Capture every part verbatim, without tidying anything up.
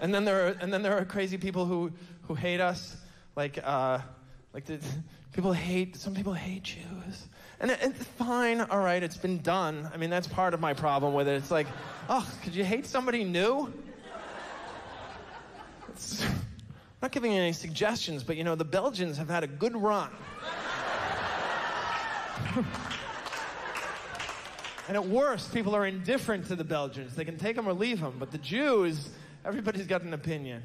And then there are and then there are crazy people who who hate us, like uh, like the, people hate some people hate Jews. And it, it's fine, all right, it's been done. I mean, that's part of my problem with it. It's like, oh, could you hate somebody new? It's, I'm not giving you any suggestions, but you know, the Belgians have had a good run. And at worst, people are indifferent to the Belgians. They can take them or leave them, but the Jews, everybody's got an opinion.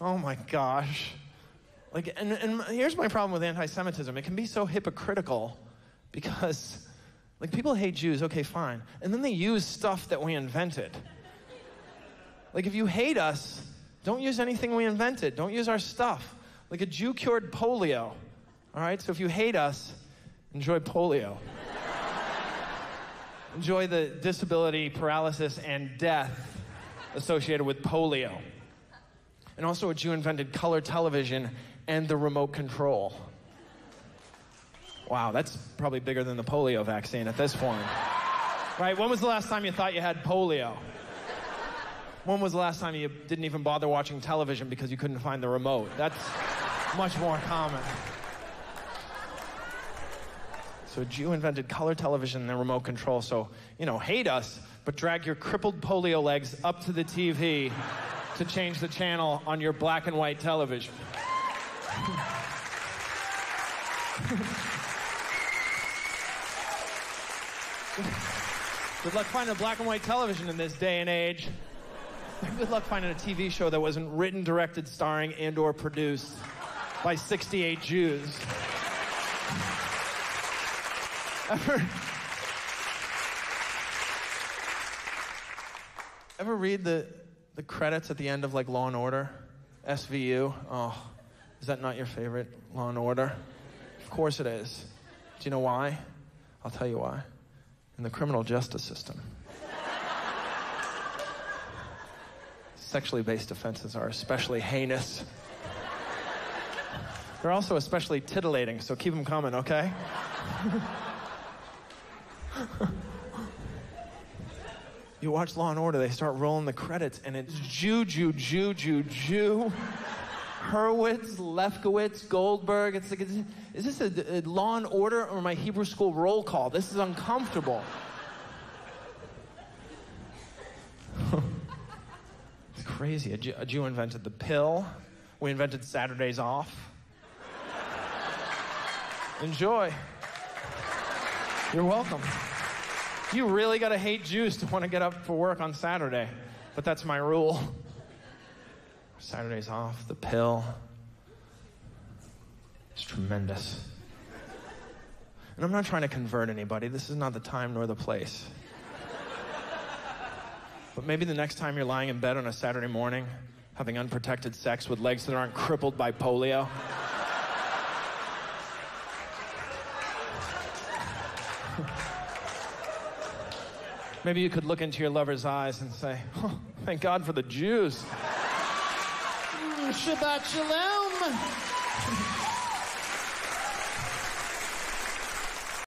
Oh my gosh. Like, and, and here's my problem with anti-Semitism. It can be so hypocritical because, like, people hate Jews, okay, fine. And then they use stuff that we invented. Like, if you hate us, don't use anything we invented. Don't use our stuff. Like, a Jew cured polio, all right? So if you hate us, enjoy polio. Enjoy the disability, paralysis, and death associated with polio. And also, a Jew invented color television and the remote control. Wow, that's probably bigger than the polio vaccine at this point. Right, when was the last time you thought you had polio? When was the last time you didn't even bother watching television because you couldn't find the remote? That's much more common. So a Jew invented color television and the remote control, so, you know, hate us, but drag your crippled polio legs up to the T V to change the channel on your black and white television. Good luck finding a black and white television in this day and age. Good luck finding a T V show that wasn't written, directed, starring, and or produced by sixty-eight Jews. Ever... Ever read the... The credits at the end of, like, Law and Order S V U. Oh, is that not your favorite, Law and Order? Of course it is. Do you know why? I'll tell you why. In the criminal justice system, sexually based offenses are especially heinous. They're also especially titillating, so keep them coming, okay? You watch Law and Order, they start rolling the credits, and it's Jew, Jew, Jew, Jew, Jew, Hurwitz, Lefkowitz, Goldberg. It's like, is, is this a, a Law and Order or my Hebrew school roll call? This is uncomfortable. It's crazy. A Jew, a Jew invented the pill. We invented Saturdays off. Enjoy. You're welcome. You really gotta hate Jews to want to get up for work on Saturday, but that's my rule. Saturday's off, the pill. It's tremendous. And I'm not trying to convert anybody. This is not the time nor the place. But maybe the next time you're lying in bed on a Saturday morning, having unprotected sex with legs that aren't crippled by polio, maybe you could look into your lover's eyes and say, oh, thank God for the Jews. Shabbat Shalom.